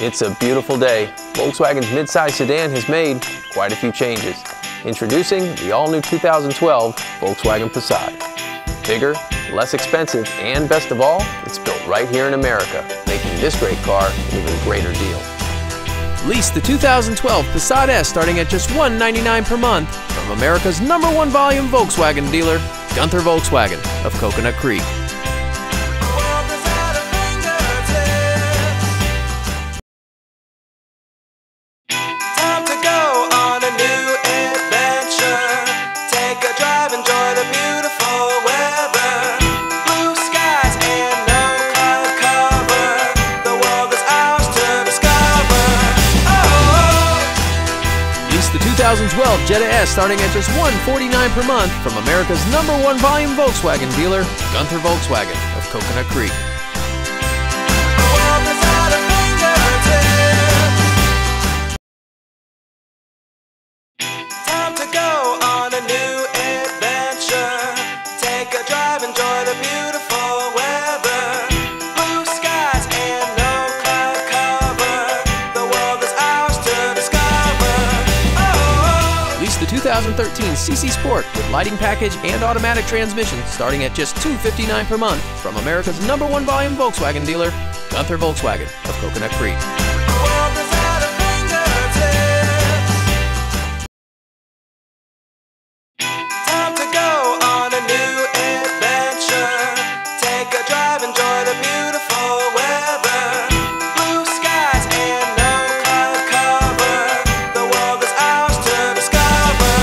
It's a beautiful day. Volkswagen's midsize sedan has made quite a few changes. Introducing the all-new 2012 Volkswagen Passat. Bigger, less expensive, and best of all, it's built right here in America, making this great car an even greater deal. Lease the 2012 Passat S starting at just $199 per month from America's #1 volume Volkswagen dealer, Gunther Volkswagen of Coconut Creek. The 2012 Jetta S starting at just $149 per month from America's #1 volume Volkswagen dealer, Gunther Volkswagen of Coconut Creek. Time to go on a new adventure. Take a drive, enjoy the beautiful weather. Blue skies and no cloud cover. The world is ours to discover. Lease the 2013 CC Sport with lighting package and automatic transmission starting at just $259 per month from America's #1 volume Volkswagen dealer, Gunther Volkswagen of Coconut Creek. Time to go on a new adventure. Take a drive, enjoy the beautiful weather. Blue skies and no cloud cover. The world is ours to discover.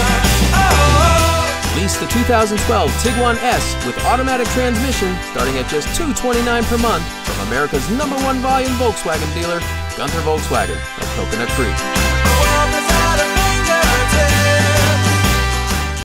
Lease the 2012 Tiguan S with automatic transmission starting at just $229 per month from America's #1 volume Volkswagen dealer, Gunther Volkswagen of Coconut Creek.